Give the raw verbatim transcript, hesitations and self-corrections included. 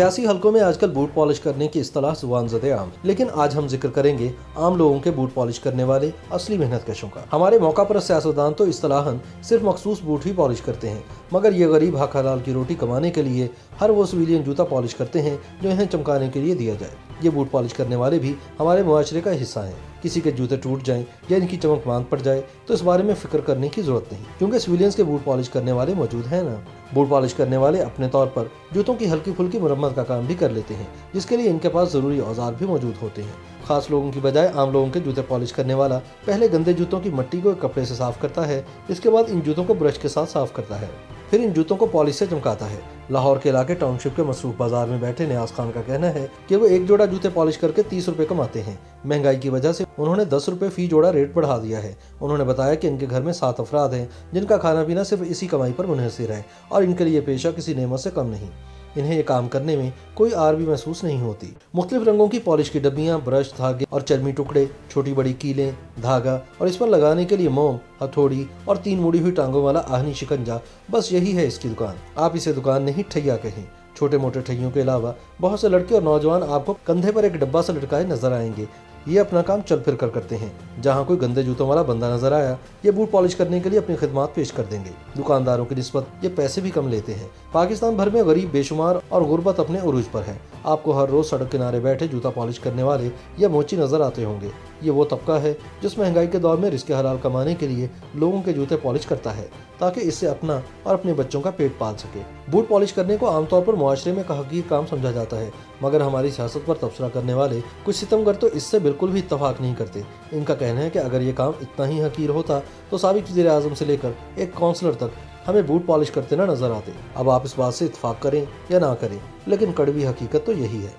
सियासी हलकों में आजकल बूट पॉलिश करने की इस्तलाह जुबान ज़दे आम, लेकिन आज हम जिक्र करेंगे आम लोगों के बूट पॉलिश करने वाले असली मेहनत कशों का। हमारे मौका पर सियासतदान तो इस्तलाहन सिर्फ मखसूस बूट ही पॉलिश करते हैं, मगर ये गरीब हक हलाल की रोटी कमाने के लिए हर वो सिविलियन जूता पॉलिश करते हैं जो इन्हें चमकाने के लिए दिया जाए। ये बूट पॉलिश करने वाले भी हमारे मुआशरे का हिस्सा हैं। किसी के जूते टूट जाएं या इनकी चमक मांग पड़ जाए तो इस बारे में फिक्र करने की जरूरत नहीं, क्योंकि सिविलियंस के बूट पॉलिश करने वाले मौजूद हैं ना। बूट पॉलिश करने वाले अपने तौर पर जूतों की हल्की फुल्की मरम्मत का काम भी कर लेते हैं, जिसके लिए इनके पास ज़रूरी औजार भी मौजूद होते हैं। खास लोगों की बजाय आम लोगों के जूते पॉलिश करने वाला पहले गंदे जूतों की मट्टी को कपड़े से साफ करता है, इसके बाद इन जूतों को ब्रश के साथ साफ करता है, फिर इन जूतों को पॉलिश से चमकाता है। लाहौर के इलाके टाउनशिप के मसरूफ बाजार में बैठे नियाज खान का कहना है कि वो एक जोड़ा जूते पॉलिश करके तीस रुपए कमाते हैं। महंगाई की वजह से उन्होंने दस रुपए फी जोड़ा रेट बढ़ा दिया है। उन्होंने बताया कि इनके घर में सात अफराद हैं, जिनका खाना पीना सिर्फ इसी कमाई पर मुनहसर है और इनके लिए पेशा किसी नेमत से कम नहीं। इन्हें ये काम करने में कोई आर भी महसूस नहीं होती। मुख्तलिफ रंगों की पॉलिश की डब्बियाँ, ब्रश, धागे और चर्मी टुकड़े, छोटी बड़ी कीलें, धागा और इस पर लगाने के लिए मोम, हथौड़ी और तीन मुड़ी हुई टांगों वाला आहनी शिकंजा, बस यही है इसकी दुकान। आप इसे दुकान नहीं ठैया कहें। छोटे मोटे ठैयों के अलावा बहुत से लड़के और नौजवान आपको कंधे पर एक डब्बा से लटकाए नजर आएंगे। ये अपना काम चल फिर कर करते हैं। जहाँ कोई गंदे जूतों वाला बंदा नजर आया, ये बूट पॉलिश करने के लिए अपनी खिदमत पेश कर देंगे। दुकानदारों की निस्बत ये पैसे भी कम लेते हैं। पाकिस्तान भर में गरीब बेशुमार और गुर्बत अपने उरूज पर है। आपको हर रोज सड़क किनारे बैठे जूता पॉलिश करने वाले या मोची नजर आते होंगे। ये वो तबका है जिस महंगाई के दौर में रिस्क हलाल कमाने के लिए लोगों के जूते पॉलिश करता है, ताकि इससे अपना और अपने बच्चों का पेट पाल सके। बूट पॉलिश करने को आमतौर पर मुआशरे में हकीर काम समझा जाता है, मगर हमारी सियासत पर तबसरा करने वाले कुछ सितमगर तो इससे बिल्कुल भी इत्तफाक नहीं करते। इनका कहना है कि अगर ये काम इतना ही हकीर होता तो साबिक वज़ीर आज़म से लेकर एक काउंसलर तक हमें बूट पॉलिश करते ना नजर आते। अब आप इस बात से इत्तफाक करें या ना करें, लेकिन कड़वी हकीकत तो यही है।